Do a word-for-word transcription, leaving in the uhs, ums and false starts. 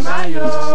de mayo.